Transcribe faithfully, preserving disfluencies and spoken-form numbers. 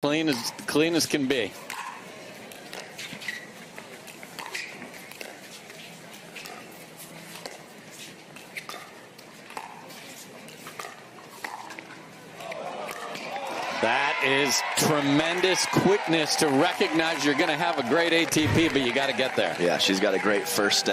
Clean as clean as can be. That is tremendous quickness to recognize you're going to have a great A T P, but you got to get there. Yeah, she's got a great first step.